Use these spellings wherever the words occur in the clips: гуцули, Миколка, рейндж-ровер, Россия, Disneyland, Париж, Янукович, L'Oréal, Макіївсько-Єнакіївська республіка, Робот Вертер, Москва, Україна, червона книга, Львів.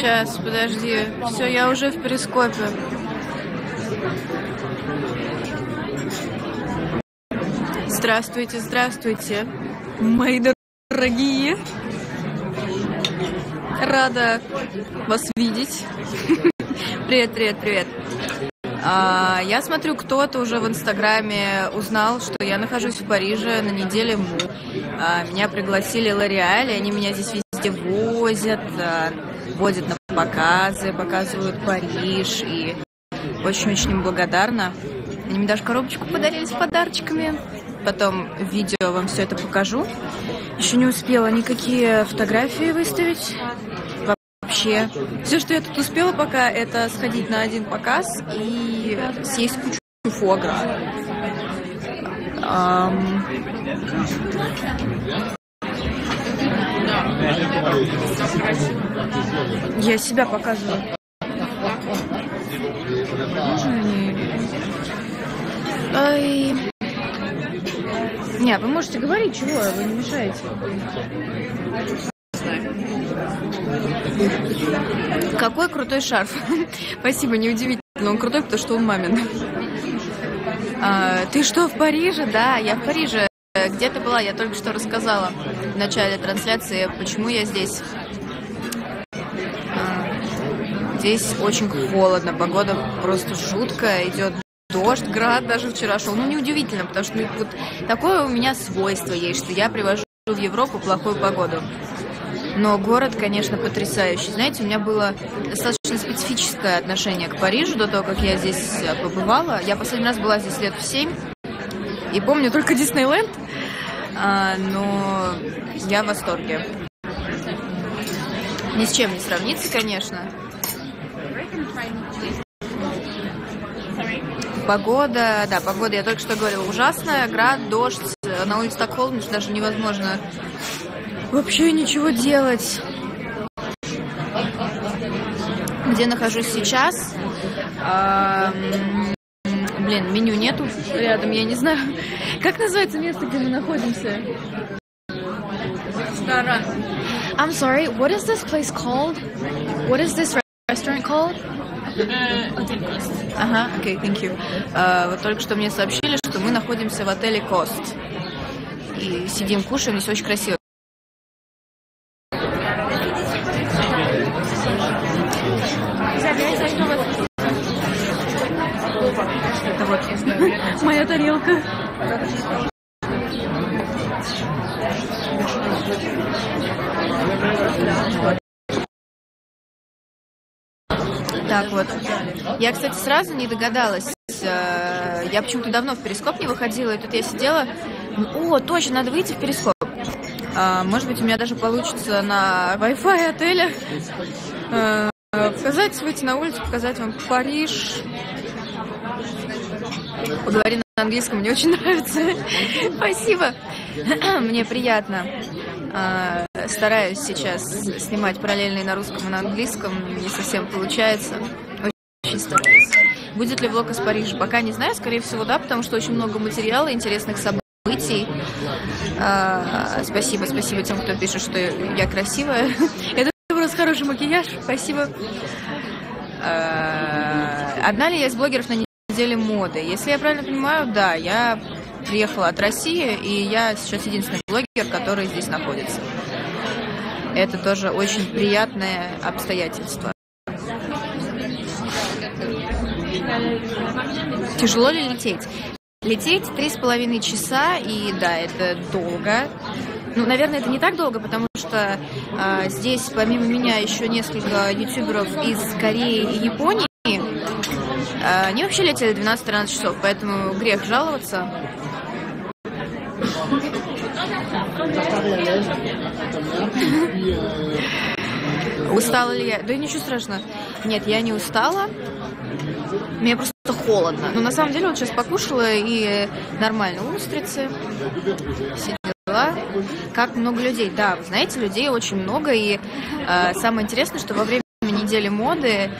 Сейчас, подожди. Все, я уже в перископе. Здравствуйте, здравствуйте, мои дорогие. Рада вас видеть. Привет, привет, привет. Я смотрю, кто-то уже в Инстаграме узнал, что я нахожусь в Париже на неделе. Меня пригласили L'Oréal, и они меня здесь везде возят на показы, показывают Париж. И очень-очень им благодарна. Они мне даже коробочку подарили с подарочками. Потом в видео вам все это покажу. Еще не успела никакие фотографии выставить. Вообще. Все, что я тут успела пока, это сходить на один показ и съесть кучу фуагра. Я себя показываю. Ай. Не, вы можете говорить, чего, вы не мешаете. Какой крутой шарф. Спасибо, неудивительно. Он крутой, потому что он мамин. Ты что, в Париже? Да, я в Париже. Где ты была? Я только что рассказала в начале трансляции, почему я здесь. Здесь очень холодно. Погода просто жуткая. Идет дождь, град даже вчера шел. Ну, неудивительно, потому что вот такое у меня свойство есть, что я привожу в Европу плохую погоду. Но город, конечно, потрясающий. Знаете, у меня было достаточно специфическое отношение к Парижу до того, как я здесь побывала. Я последний раз была здесь лет в 7. И помню только Диснейленд. Но я в восторге. Ни с чем не сравнится, конечно. Погода, да, погода, я только что говорила, ужасная, град, дождь, на улице так холодно, что даже невозможно вообще ничего делать. Где нахожусь сейчас? Блин, меню нету рядом, я не знаю. Как называется место, где мы находимся? Ресторан. I'm sorry, what is this place called? What is this restaurant called? Ага, окей, thank you. Вот только что мне сообщили, что мы находимся в отеле Кост. И сидим, кушаем, здесь очень красиво. Это вот моя тарелка. Так вот. Я, кстати, сразу не догадалась. Я почему-то давно в перископ не выходила, и тут я сидела. О, точно, надо выйти в перископ. Может быть, у меня даже получится на Wi-Fi отеля показать, выйти на улицу, показать вам Париж. Поговорим на английском, мне очень нравится. Спасибо. Мне приятно. Стараюсь сейчас снимать параллельные на русском и на английском. Не совсем получается. Очень стараюсь. Будет ли влог из Парижа? Пока не знаю. Скорее всего, да, потому что очень много материала, интересных событий. Спасибо, спасибо тем, кто пишет, что я красивая. Это просто хороший макияж. Спасибо. Одна ли я из блогеров на неделе моды? Если я правильно понимаю, да, я приехала от России, и я сейчас единственный блогер, который здесь находится. Это тоже очень приятное обстоятельство. Тяжело ли лететь? Лететь 3,5 часа, и да, это долго. Ну, наверное, это не так долго, потому что здесь помимо меня еще несколько ютуберов из Кореи и Японии. Они вообще летели 12-13 часов, поэтому грех жаловаться. Устала ли я? Да ничего страшного. Нет, я не устала. Мне просто холодно. Но на самом деле вот сейчас покушала и нормально. Устрицы, все дела. Как много людей. Да, вы знаете, людей очень много. И самое интересное, что во время недели моды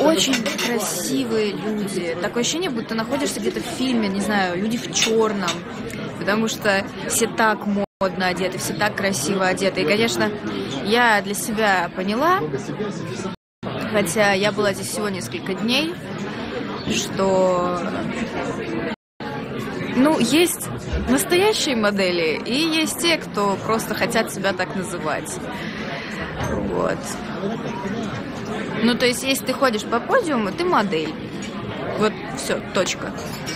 очень красивые люди. Такое ощущение, будто находишься где-то в фильме, не знаю, люди в черном. Потому что все так модно одеты, все так красиво одеты. И, конечно, я для себя поняла, хотя я была здесь всего несколько дней, что есть настоящие модели и есть те, кто просто хотят себя так называть. Вот. То есть, если ты ходишь по подиуму, ты модель. Вот все, точка.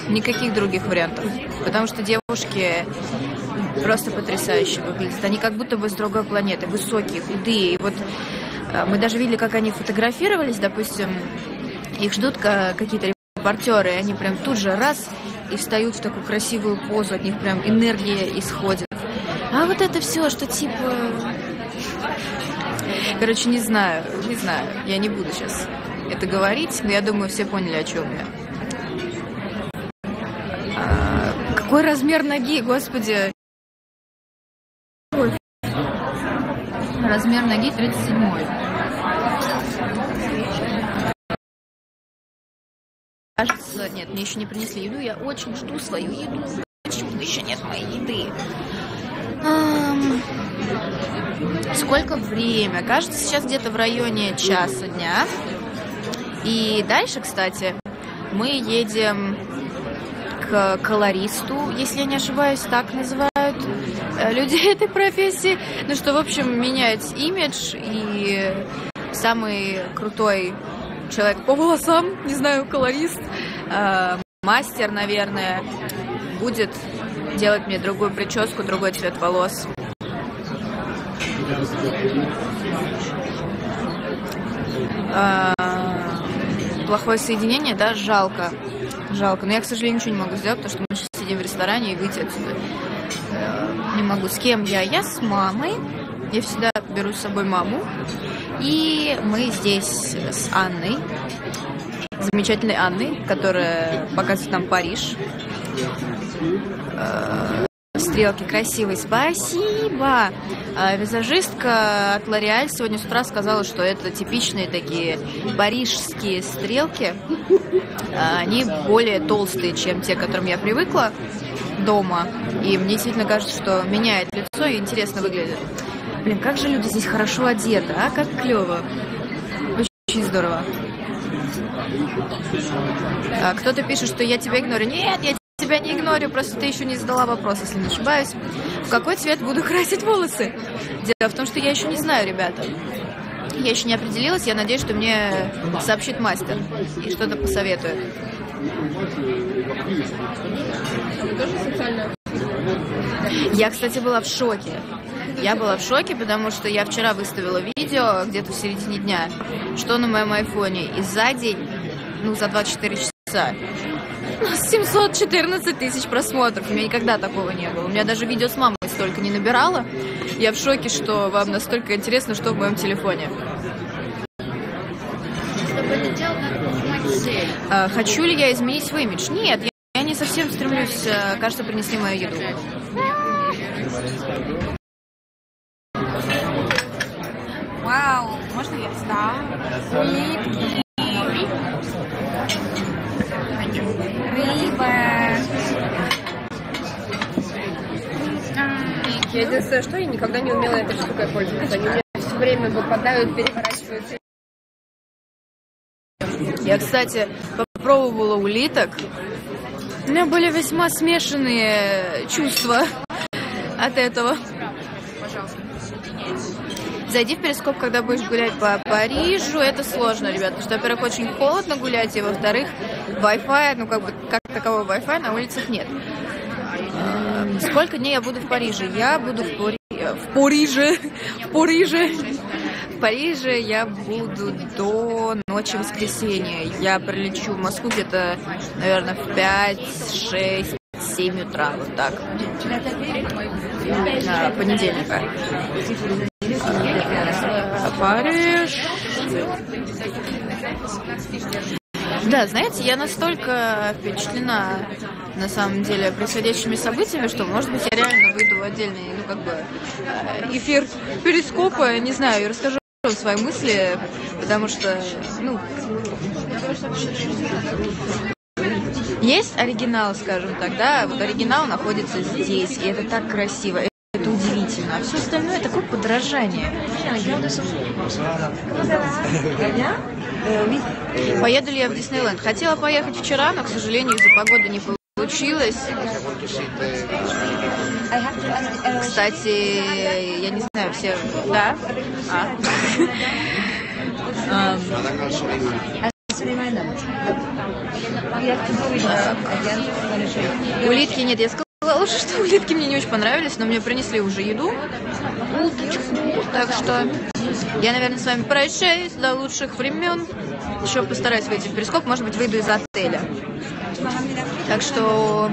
Никаких других вариантов. Потому что девушки просто потрясающе выглядят. Они как будто бы с другой планеты. Высокие, худые. И вот мы даже видели, как они фотографировались. Допустим, их ждут какие-то репортеры. И они прям тут же раз и встают в такую красивую позу. От них прям энергия исходит. А вот это все, что типа... Короче, не знаю, я не буду сейчас это говорить, но я думаю, все поняли, о чем я. Какой размер ноги, господи! Ой. Размер ноги 37-й. Кажется, нет, мне еще не принесли еду, я очень жду свою еду. Почему еще нет моей еды? Сколько время? Кажется, сейчас где-то в районе часа дня. И дальше, кстати, мы едем к колористу, если я не ошибаюсь, так называют людей этой профессии. Что, в общем, менять имидж. И самый крутой человек по волосам, не знаю, колорист, мастер, наверное, будет делать мне другую прическу, другой цвет волос. Плохое соединение, да? Жалко. Жалко. Но я, к сожалению, ничего не могу сделать, потому что мы сейчас сидим в ресторане и выйти отсюда не могу. С кем я? Я с мамой. Я всегда беру с собой маму. И мы здесь с Анной. Замечательной Анной, которая показывает нам Париж. Стрелки красивые, спасибо. Визажистка от L'Oréal сегодня с утра сказала, что это типичные такие парижские стрелки. Они более толстые, чем те, к которым я привыкла дома. И мне действительно кажется, что меняет лицо и интересно выглядит. Блин, как же люди здесь хорошо одеты, а? Как клево. Очень здорово. Кто-то пишет, что я тебя игнорю. Нет, я тебя не игнорю, просто ты еще не задала вопрос, если не ошибаюсь. В какой цвет буду красить волосы? Дело в том, что я еще не знаю, ребята. Я еще не определилась, я надеюсь, что мне сообщит мастер и что-то посоветует. Я, кстати, была в шоке. Я была в шоке, потому что я вчера выставила видео где-то в середине дня, что на моем айфоне. И за день, за 24 часа, 714 тысяч просмотров. У меня никогда такого не было. У меня даже видео с мамой столько не набирало. Я в шоке, что вам настолько интересно, что в моем телефоне. Хочу ли я изменить свой имидж? Нет, я не совсем стремлюсь. Кажется, принесли мою еду. Вау, можно я встала? Улитки. Рыба. Я единственное, что я никогда не умела этой штукой пользоваться. Они у меня все время выпадают, переворачиваются. Я, кстати, попробовала улиток. У меня были весьма смешанные чувства от этого. Зайди в Перископ, когда будешь гулять по Парижу. Это сложно, ребят, потому что, во-первых, очень холодно гулять, и, во-вторых, Wi-Fi, как такового Wi-Fi на улицах нет. Сколько дней я буду в Париже? Я буду в Париже я буду до ночи воскресенья. Я прилечу в Москву где-то, наверное, в 5-6-7 утра, вот так. На понедельника. Париж. Да, знаете, я настолько впечатлена, на самом деле, происходящими событиями, что, может быть, я реально выйду в отдельный, эфир Перископа, не знаю, и расскажу свои мысли, потому что, есть оригинал, скажем так, да, оригинал находится здесь, и это так красиво. Это удивительно, а все остальное такое подражание. Поеду ли я в Диснейленд? Хотела поехать вчера, но, к сожалению, из-за погоды не получилось. Кстати, я не знаю, все... Да? Улитки нет, я сказала. Лучше, что улитки мне не очень понравились, но мне принесли уже еду. Так что я, наверное, с вами прощаюсь до лучших времен. Еще постараюсь выйти в перископ, может быть, выйду из отеля. Так что